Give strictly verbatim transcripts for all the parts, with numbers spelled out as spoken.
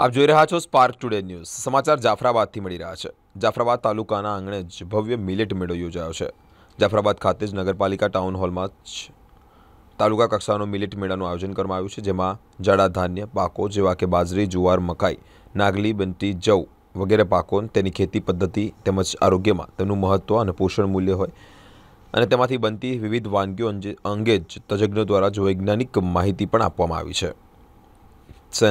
आप જોઈ રહ્યા છો સ્પાર્ક ટુડે ન્યૂઝ સમાચાર જાફરાબાદથી મળી રહ્યા છે। જાફરાબાદ તાલુકાના આંગણે જ ભવ્ય મિલેટ મેળો યોજાયો છે। જાફરાબાદ ખાતે જ નગરપાલિકા ટાઉન હોલમાં તાલુકા કક્ષાનો મિલેટ મેળાનું આયોજન કરવામાં આવ્યું છે, જેમાં જાડા ધાન્ય પાકો જેવા કે બાજરી, જુવાર, મકાઈ, નાગલી, બંટી, જવ વગેરે પાકોન તેની ખેતી પદ્ધતિ તેમજ આરોગ્યમાં તેનું મહત્વ અને પોષણ મૂલ્ય હોય અને તેમાંથી બનતી વિવિધ વાનગીઓ અંગે જ તજજ્ઞો દ્વારા જ વૈજ્ઞાનિક માહિતી પણ આપવામાં આવી છે।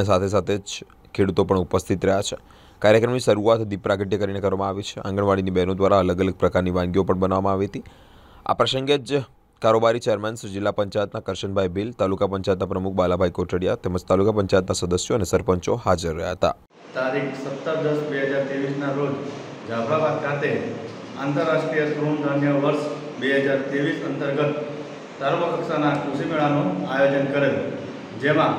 સાથે સાથે જ ખેડૂતો પણ ઉપસ્થિત રહ્યા છે। કાર્યક્રમની શરૂઆત દીપરાગટ્ય કરીને કરવામાં આવી છે। આંગણવાડીની બહેનો દ્વારા અલગ અલગ પ્રકારની વાનગીઓ પણ બનાવવામાં આવી હતી। આ પ્રસંગે જ કારોબારી ચેરમેન શ્રી જિલ્લા પંચાયતના કરશનભાઈ બિલ, તાલુકા પંચાયતના પ્રમુખ બાલાભાઈ કોટડિયા તેમજ તાલુકા પંચાયતના સદસ્યો અને સરપંચો હાજર રહ્યા હતા। તારીખ સત્તર દસ બે હજાર ત્રેવીસના રોજ જાફરાબાદ ખાતે આંતરરાષ્ટ્રીય તૃણધાન્ય વર્ષ બે હજાર ત્રેવીસ અંતર્ગત સર્વકક્ષાના કૃષિ મેળાનું આયોજન કરેલ, જેમાં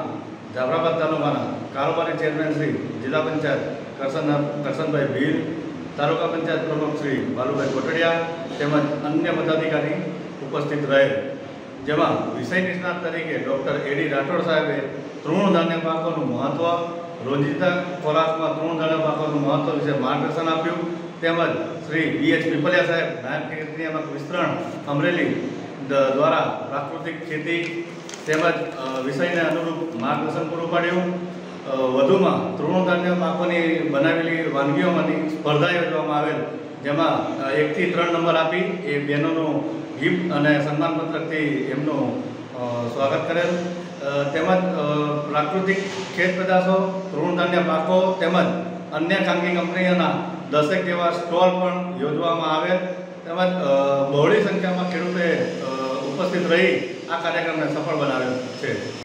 જાફરાબાદ તાલુકાના કારોબારી ચેરમેન શ્રી જિલ્લા પંચાયત કરશનભાઈ ભીલ, તાલુકા પંચાયત પ્રમુખ શ્રી બાલુભાઈ કોટડિયા તેમજ અન્ય પદાધિકારી ઉપસ્થિત રહેલ, જેમાં વિષય નિષ્ણાત તરીકે ડૉક્ટર એડી રાઠોડ સાહેબે તૃણધાન્ય પાકોનું મહત્ત્વ, રોજિંદા ખોરાકમાં તૃણધાન્ય પાકોનું મહત્ત્વ વિશે માર્ગદર્શન આપ્યું, તેમજ શ્રી બી એચ પીપલિયા સાહેબ નાયબ ખેતીયામક વિસ્તરણ અમરેલી દ્વારા પ્રાકૃતિક ખેતી તેમજ વિષયને અનુરૂપ માર્ગદર્શન પૂરું પાડ્યું। વધુમાં તૃણધાન્ય પાકોની બનાવેલી વાનગીઓમાંની સ્પર્ધા યોજવામાં આવેલ, જેમાં એકથી ત્રણ નંબર આપી એ બહેનોનું ગિફ્ટ અને સન્માનપત્રકથી એમનું સ્વાગત કરેલ, તેમજ પ્રાકૃતિક ખેત પદાર્થો, તૃણધાન્ય પાકો તેમજ અન્ય ખાનગી કંપનીઓના દસેક જેવા સ્ટોલ પણ યોજવામાં આવેલ, તેમજ બહોળી સંખ્યામાં ખેડૂતોએ ઉપસ્થિત રહી આ કાર્યક્રમને સફળ બનાવ્યો છે।